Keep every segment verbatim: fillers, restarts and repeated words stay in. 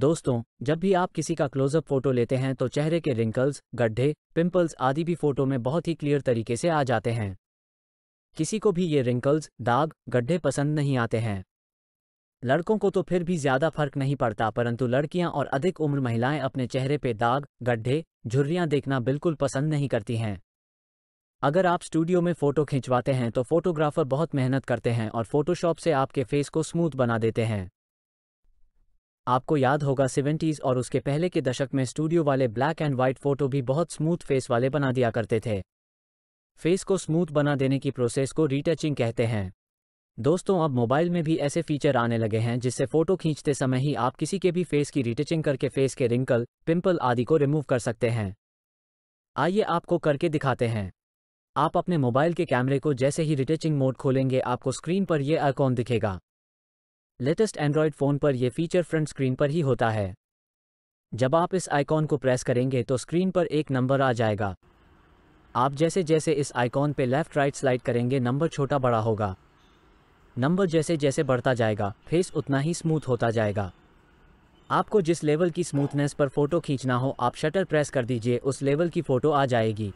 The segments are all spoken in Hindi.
दोस्तों, जब भी आप किसी का क्लोजअप फोटो लेते हैं तो चेहरे के रिंकल्स, गड्ढे, पिंपल्स आदि भी फोटो में बहुत ही क्लियर तरीके से आ जाते हैं। किसी को भी ये रिंकल्स, दाग, गड्ढे पसंद नहीं आते हैं। लड़कों को तो फिर भी ज़्यादा फर्क नहीं पड़ता, परंतु लड़कियां और अधिक उम्र महिलाएं अपने चेहरे पे दाग, गड्ढे, झुर्रियां देखना बिल्कुल पसंद नहीं करती हैं। अगर आप स्टूडियो में फ़ोटो खिंचवाते हैं तो फोटोग्राफर बहुत मेहनत करते हैं और फोटोशॉप से आपके फेस को स्मूथ बना देते हैं। आपको याद होगा सेवेंटीज़ और उसके पहले के दशक में स्टूडियो वाले ब्लैक एंड वाइट फ़ोटो भी बहुत स्मूथ फेस वाले बना दिया करते थे। फेस को स्मूथ बना देने की प्रोसेस को रीटचिंग कहते हैं। दोस्तों, अब मोबाइल में भी ऐसे फीचर आने लगे हैं जिससे फ़ोटो खींचते समय ही आप किसी के भी फेस की रीटचिंग करके फेस के रिंकल, पिंपल आदि को रिमूव कर सकते हैं। आइए आपको करके दिखाते हैं। आप अपने मोबाइल के कैमरे को जैसे ही रीटचिंग मोड खोलेंगे, आपको स्क्रीन पर यह आइकॉन दिखेगा। लेटेस्ट एंड्रॉयड फ़ोन पर यह फीचर फ्रंट स्क्रीन पर ही होता है। जब आप इस आइकॉन को प्रेस करेंगे तो स्क्रीन पर एक नंबर आ जाएगा। आप जैसे जैसे इस आइकॉन पर लेफ़्ट राइट स्लाइड करेंगे, नंबर छोटा बड़ा होगा। नंबर जैसे जैसे बढ़ता जाएगा, फेस उतना ही स्मूथ होता जाएगा। आपको जिस लेवल की स्मूथनेस पर फ़ोटो खींचना हो, आप शटर प्रेस कर दीजिए, उस लेवल की फ़ोटो आ जाएगी।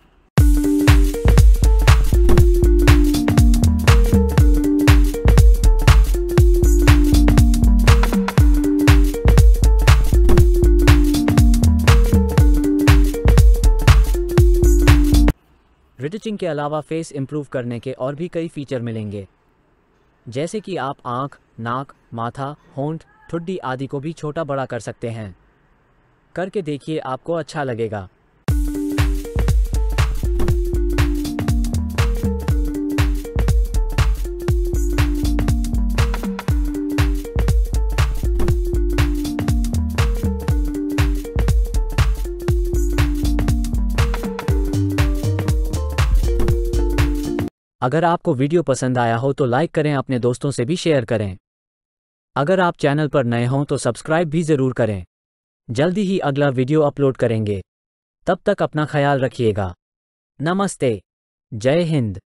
रीटचिंग के अलावा फेस इंप्रूव करने के और भी कई फीचर मिलेंगे, जैसे कि आप आँख, नाक, माथा, होंठ, ठुड्डी आदि को भी छोटा बड़ा कर सकते हैं। करके देखिए, आपको अच्छा लगेगा। अगर आपको वीडियो पसंद आया हो तो लाइक करें, अपने दोस्तों से भी शेयर करें। अगर आप चैनल पर नए हों तो सब्सक्राइब भी ज़रूर करें। जल्दी ही अगला वीडियो अपलोड करेंगे। तब तक अपना ख्याल रखिएगा। नमस्ते। जय हिंद।